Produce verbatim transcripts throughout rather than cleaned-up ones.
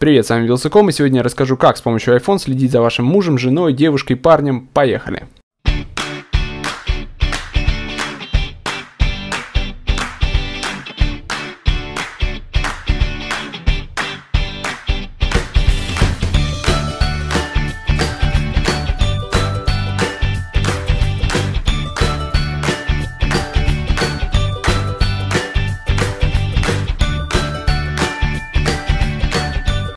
Привет, с вами Wylsacom, и сегодня я расскажу, как с помощью iPhone следить за вашим мужем, женой, девушкой, парнем. Поехали!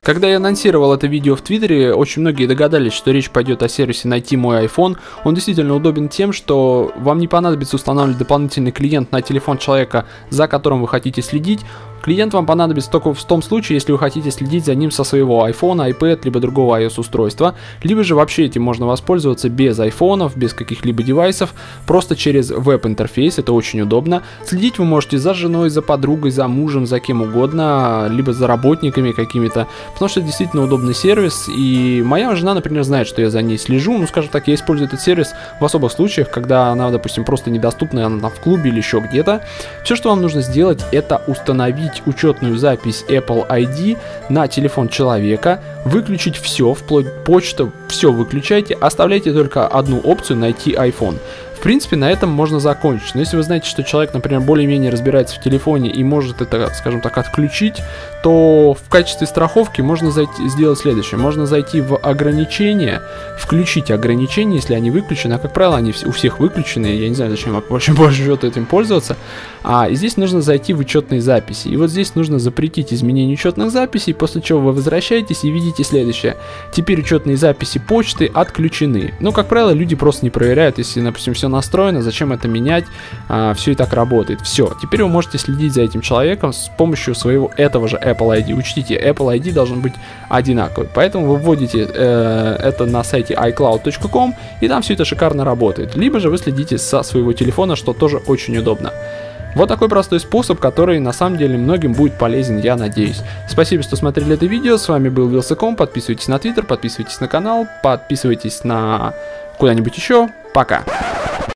Когда я анонсировал это видео в Твиттере, очень многие догадались, что речь пойдет о сервисе «Найти мой iPhone». Он действительно удобен тем, что вам не понадобится устанавливать дополнительный клиент на телефон человека, за которым вы хотите следить. Клиент вам понадобится только в том случае, если вы хотите следить за ним со своего iPhone, iPad, либо другого iOS устройства, либо же вообще этим можно воспользоваться без iPhone, без каких-либо девайсов, просто через веб-интерфейс, это очень удобно. Следить вы можете за женой, за подругой, за мужем, за кем угодно, либо за работниками какими-то, потому что это действительно удобный сервис, и моя жена, например, знает, что я за ней слежу, ну, скажем так, я использую этот сервис в особых случаях, когда она, допустим, просто недоступна, она в клубе или еще где-то. Все, что вам нужно сделать, это установить учетную запись Apple ай ди на телефон человека, выключить все, вплоть почту, все выключайте, оставляйте только одну опцию «Найти iPhone». В принципе, на этом можно закончить. Но если вы знаете, что человек, например, более-менее разбирается в телефоне и может это, скажем так, отключить, то в качестве страховки можно зайти, сделать следующее. Можно зайти в ограничения, включить ограничения, если они выключены. А, как правило, они у всех выключены. Я не знаю, зачем вообще больше живет этим пользоваться. А и здесь нужно зайти в учетные записи. И вот здесь нужно запретить изменение учетных записей, после чего вы возвращаетесь и видите следующее. Теперь учетные записи почты отключены. Ну, как правило, люди просто не проверяют, если, допустим, все настроено, зачем это менять, а, все и так работает. Все, теперь вы можете следить за этим человеком с помощью своего этого же Apple ай ди. Учтите, Apple ай ди должен быть одинаковый, поэтому вы вводите э, это на сайте iCloud точка com, и там все это шикарно работает, либо же вы следите со своего телефона, что тоже очень удобно. Вот такой простой способ, который на самом деле многим будет полезен, я надеюсь. Спасибо, что смотрели это видео, с вами был Wylsacom, подписывайтесь на Twitter, подписывайтесь на канал, подписывайтесь на куда-нибудь еще, пока!